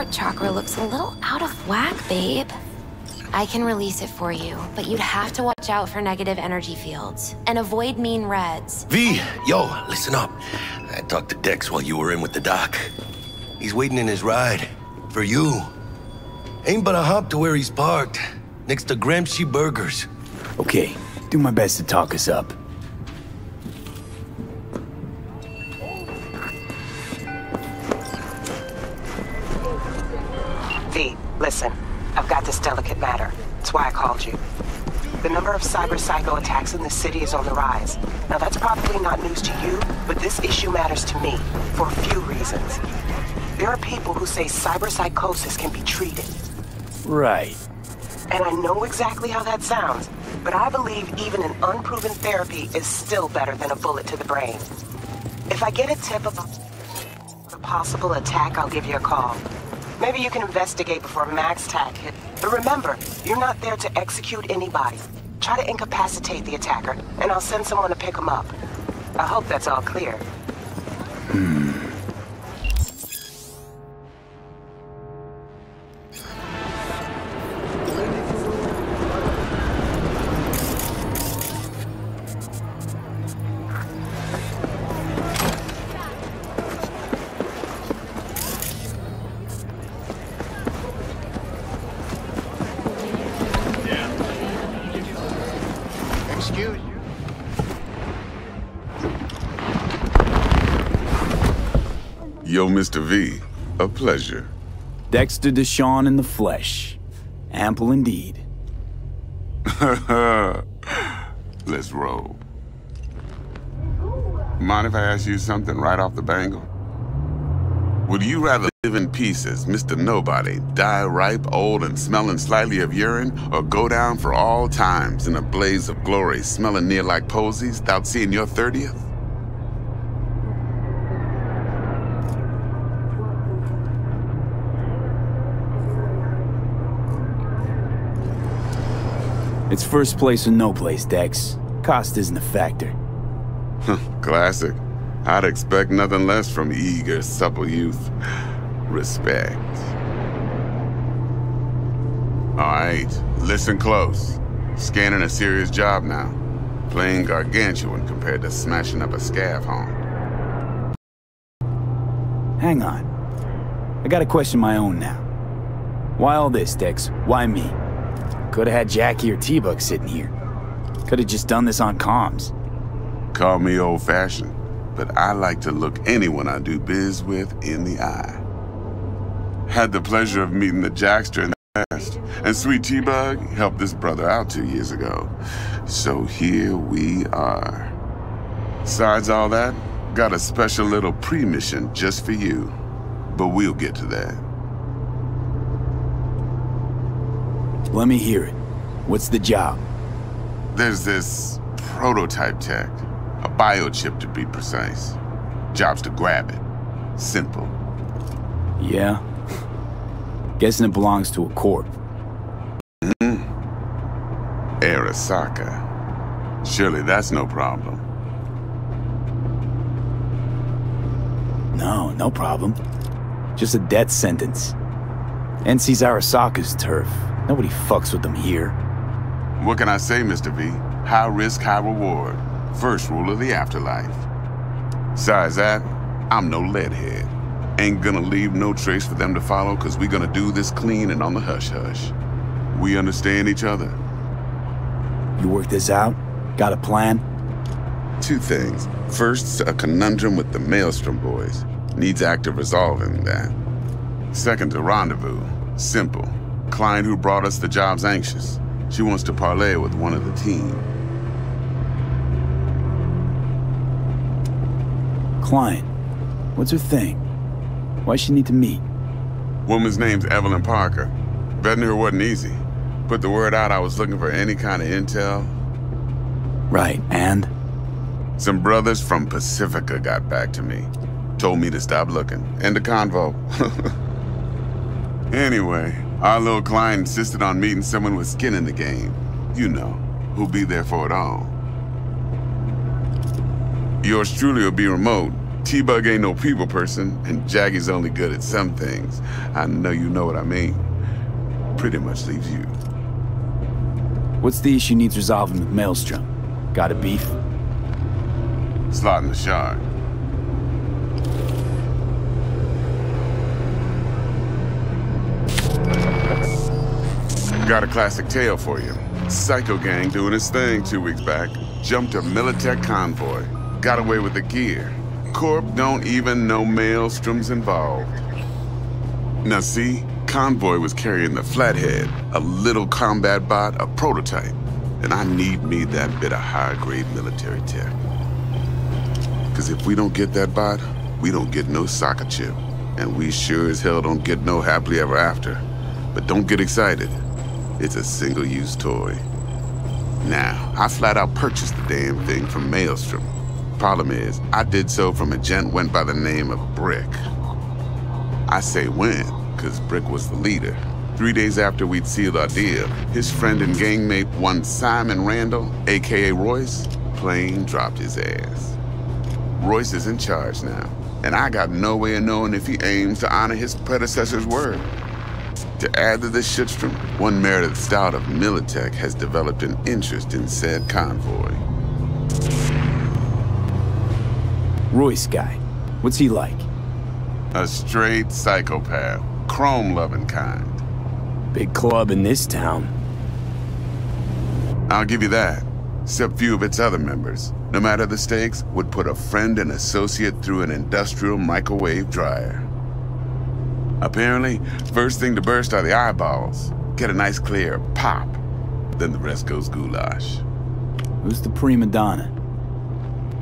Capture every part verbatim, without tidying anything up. heart chakra looks a little out of whack, babe. I can release it for you, but you'd have to watch out for negative energy fields and avoid mean reds. V, yo, listen up. I talked to Dex while you were in with the doc. He's waiting in his ride for you. Ain't but a hop to where he's parked, next to Gramsci Burgers. Okay, do my best to talk us up. V, listen. I've got this delicate matter. That's why I called you. The number of cyber-psycho attacks in the city is on the rise. Now, that's probably not news to you, but this issue matters to me for a few reasons. There are people who say cyberpsychosis can be treated. Right. And I know exactly how that sounds, but I believe even an unproven therapy is still better than a bullet to the brain. If I get a tip about a possible attack, I'll give you a call. Maybe you can investigate before Max Tac hit. But remember, you're not there to execute anybody. Try to incapacitate the attacker, and I'll send someone to pick him up. I hope that's all clear. Hmm. Yo, Mister V, a pleasure. Dexter DeShawn in the flesh. Ample indeed. Let's roll. Mind if I ask you something right off the bangle? Would you rather live in peace as Mister Nobody, die ripe, old, and smelling slightly of urine, or go down for all times in a blaze of glory, smelling near like posies, without seeing your thirtieth? It's first place or no place, Dex. Cost isn't a factor. Classic. I'd expect nothing less from eager, supple youth. Respect. Alright, listen close. Scanning a serious job now. Plain gargantuan compared to smashing up a scav home. Hang on. I gotta question my own now. Why all this, Dex? Why me? Could've had Jackie or T-Bug sitting here. Could've just done this on comms. Call me old-fashioned, but I like to look anyone I do biz with in the eye. Had the pleasure of meeting the Jackster in the past, and sweet T-Bug helped this brother out two years ago. So here we are. Besides all that, got a special little pre-mission just for you. But we'll get to that. Let me hear it. What's the job? There's this prototype tech, a biochip to be precise. Job's to grab it. Simple. Yeah. Guessing it belongs to a corp. Mm-hmm. Arasaka. Surely that's no problem. No, no problem. Just a death sentence. N C's Arasaka's turf. Nobody fucks with them here. What can I say, Mister V? High risk, high reward. First rule of the afterlife. Besides that, I'm no leadhead. Ain't gonna leave no trace for them to follow, because we're gonna do this clean and on the hush-hush. We understand each other. You work this out? Got a plan? Two things. First, a conundrum with the Maelstrom boys. Needs active resolving that. Second, a rendezvous. Simple. Client who brought us the job's anxious. She wants to parlay with one of the team. Client? What's her thing? Why she need to meet? Woman's name's Evelyn Parker. Betting her wasn't easy. Put the word out I was looking for any kind of intel. Right, and? Some brothers from Pacifica got back to me. Told me to stop looking. End the convo. Anyway. Our little client insisted on meeting someone with skin in the game. You know, who'll be there for it all. Yours truly will be remote. T-Bug ain't no people person, and Jackie's only good at some things. I know you know what I mean. Pretty much leaves you. What's the issue needs resolving with Maelstrom? Got a beef? Slotting the shard. Got a classic tale for you. Psycho gang doing its thing two weeks back. Jumped a Militech convoy. Got away with the gear. Corp don't even know Maelstrom's involved. Now see, convoy was carrying the Flathead, a little combat bot, a prototype. And I need me that bit of high-grade military tech. Because if we don't get that bot, we don't get no soccer chip. And we sure as hell don't get no happily ever after. But don't get excited. It's a single-use toy. Now, I flat out purchased the damn thing from Maelstrom. Problem is, I did so from a gent went by the name of Brick. I say when, because Brick was the leader. Three days after we'd sealed our deal, his friend and gangmate, one Simon Randall, a k a. Royce, plain dropped his ass. Royce is in charge now, and I got no way of knowing if he aims to honor his predecessor's word. To add to this shitstrom, one Meredith Stout of Militech has developed an interest in said convoy. Royce guy. What's he like? A straight psychopath. Chrome-loving kind. Big club in this town. I'll give you that. Except few of its other members, no matter the stakes, would put a friend and associate through an industrial microwave dryer. Apparently, first thing to burst are the eyeballs. Get a nice clear pop. Then the rest goes goulash. Who's the prima donna?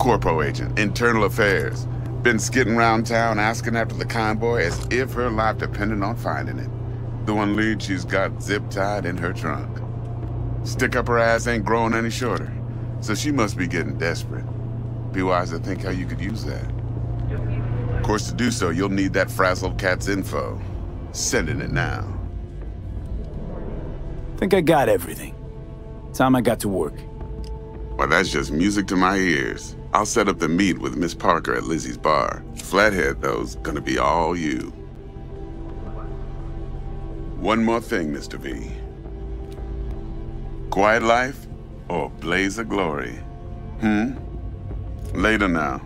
Corpo agent, internal affairs. Been skidding around town asking after the convoy as if her life depended on finding it. The one lead she's got zip-tied in her trunk. Stick up her ass ain't growing any shorter. So she must be getting desperate. Be wise to think how you could use that. Of course, to do so, you'll need that frazzled cat's info. Sending it now. Think I got everything. Time I got to work. Well, that's just music to my ears. I'll set up the meet with Miss Parker at Lizzie's bar. Flathead, though's gonna be all you. One more thing, Mister V. Quiet life or blaze of glory? Hmm? Later now.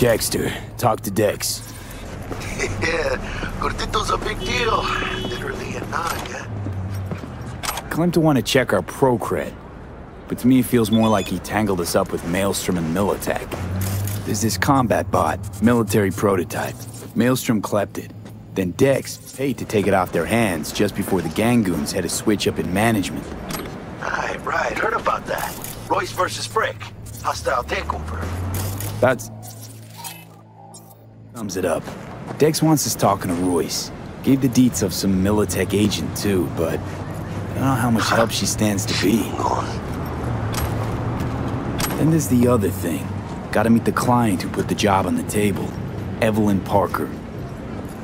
Dexter, talk to Dex. Yeah, Cortito's a big deal. Literally a nod. Claimed to want to check our pro-cred, but to me it feels more like he tangled us up with Maelstrom and Militech. There's this combat bot, military prototype. Maelstrom clept it. Then Dex paid to take it off their hands just before the Gangoons had a switch up in management. Right, right, heard about that. Royce versus Brick. Hostile takeover. That's... Thumbs it up. Dex wants us talking to Royce. Gave the deets of some Militech agent too, but I don't know how much help she stands to be. Then there's the other thing. Gotta meet the client who put the job on the table. Evelyn Parker.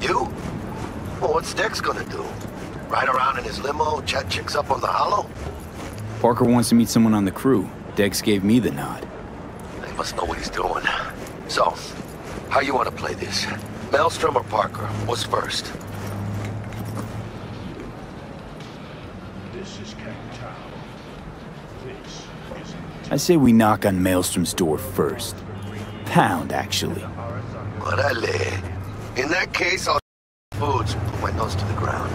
You? Well, what's Dex gonna do? Ride around in his limo, chat chicks up on the hollow? Parker wants to meet someone on the crew. Dex gave me the nod. They must know what he's doing. So... how you want to play this? Maelstrom or Parker? What's first? This is this is I say we knock on Maelstrom's door first. Pound, actually. Orale. In that case, I'll boots. Put my nose to the ground.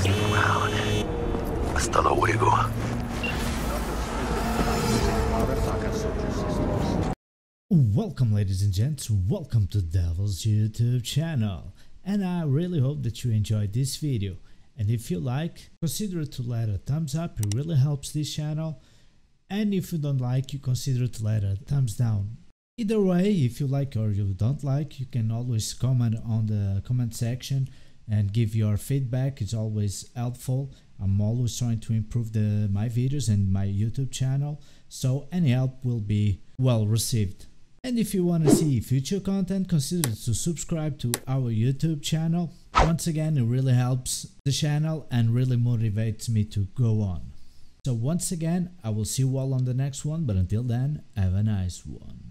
Stick around. Hasta luego. Welcome, ladies and gents, welcome to Devil's YouTube channel, and I really hope that you enjoyed this video. And if you like, consider to let a thumbs up, it really helps this channel. And if you don't like, you consider to let a thumbs down. Either way, if you like or you don't like, you can always comment on the comment section and give your feedback. It's always helpful. I'm always trying to improve the my videos and my YouTube channel, so any help will be well received. And if you wanna see future content, consider to subscribe to our YouTube channel. Once again, it really helps the channel and really motivates me to go on. So once again, I will see you all on the next one, but until then, have a nice one.